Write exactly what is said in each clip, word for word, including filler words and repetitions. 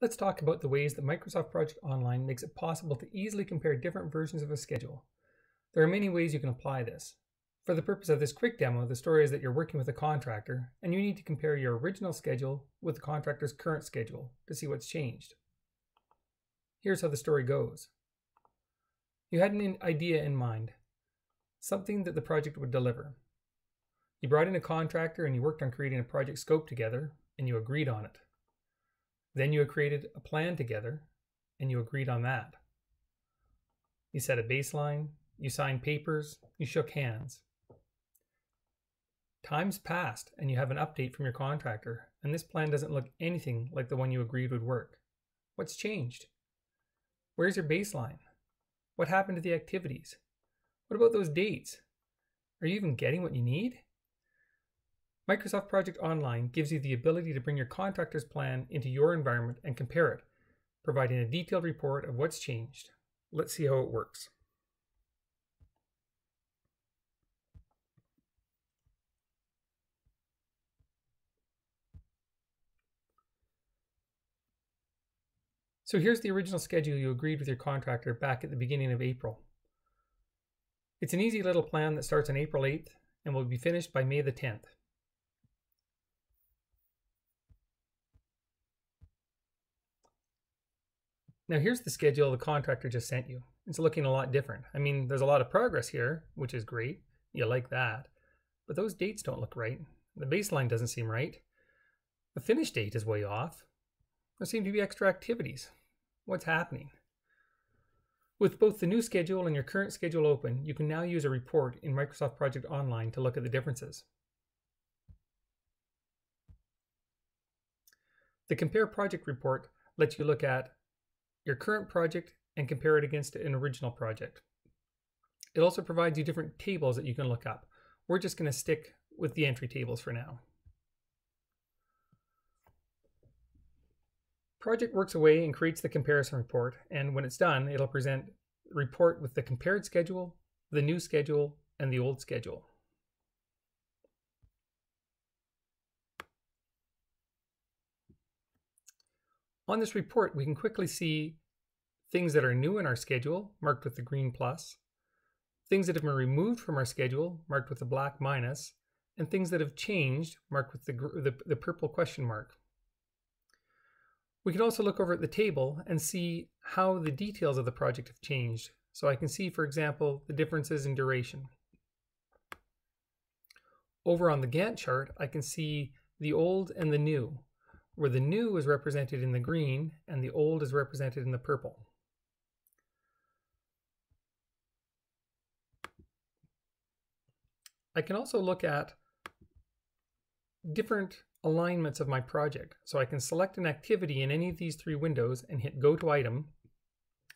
Let's talk about the ways that Microsoft Project Online makes it possible to easily compare different versions of a schedule. There are many ways you can apply this. For the purpose of this quick demo, the story is that you're working with a contractor and you need to compare your original schedule with the contractor's current schedule to see what's changed. Here's how the story goes. You had an idea in mind, something that the project would deliver. You brought in a contractor and you worked on creating a project scope together and you agreed on it. Then you created a plan together and you agreed on that. You set a baseline, you signed papers, you shook hands. Time's passed and you have an update from your contractor and this plan doesn't look anything like the one you agreed would work. What's changed? Where's your baseline? What happened to the activities? What about those dates? Are you even getting what you need? Microsoft Project Online gives you the ability to bring your contractor's plan into your environment and compare it, providing a detailed report of what's changed. Let's see how it works. So here's the original schedule you agreed with your contractor back at the beginning of April. It's an easy little plan that starts on April eighth and will be finished by May the tenth. Now here's the schedule the contractor just sent you. It's looking a lot different. I mean, there's a lot of progress here, which is great. You like that. But those dates don't look right. The baseline doesn't seem right. The finish date is way off. There seem to be extra activities. What's happening? With both the new schedule and your current schedule open, you can now use a report in Microsoft Project Online to look at the differences. The Compare Project report lets you look at your current project and compare it against an original project. It also provides you different tables that you can look up. We're just going to stick with the entry tables for now. Project works away and creates the comparison report, and when it's done, it'll present a report with the compared schedule, the new schedule, and the old schedule. On this report, we can quickly see things that are new in our schedule, marked with the green plus, things that have been removed from our schedule, marked with the black minus, and things that have changed, marked with the, the, the purple question mark. We can also look over at the table and see how the details of the project have changed. So I can see, for example, the differences in duration. Over on the Gantt chart, I can see the old and the new, where the new is represented in the green and the old is represented in the purple. I can also look at different alignments of my project. So I can select an activity in any of these three windows and hit Go to Item,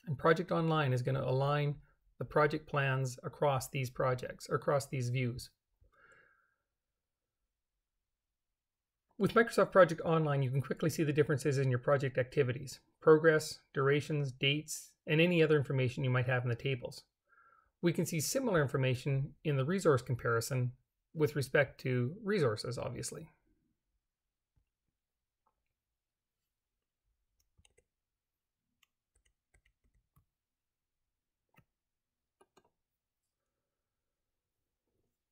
and Project Online is going to align the project plans across these projects, or across these views. With Microsoft Project Online, you can quickly see the differences in your project activities, progress, durations, dates, and any other information you might have in the tables. We can see similar information in the resource comparison with respect to resources, obviously.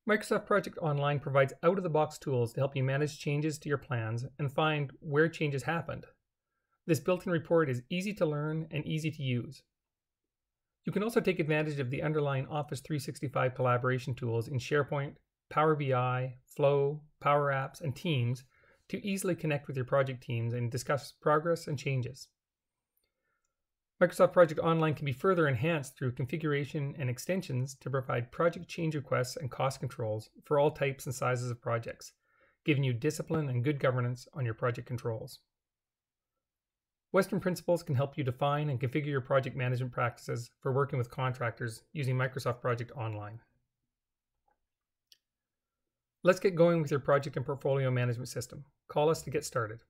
Microsoft Project Online provides out-of-the-box tools to help you manage changes to your plans and find where changes happened. This built-in report is easy to learn and easy to use. You can also take advantage of the underlying Office three sixty-five collaboration tools in SharePoint, Power B I, Flow, Power Apps, and Teams to easily connect with your project teams and discuss progress and changes. Microsoft Project Online can be further enhanced through configuration and extensions to provide project change requests and cost controls for all types and sizes of projects, giving you discipline and good governance on your project controls. Western Principles can help you define and configure your project management practices for working with contractors using Microsoft Project Online. Let's get going with your project and portfolio management system. Call us to get started.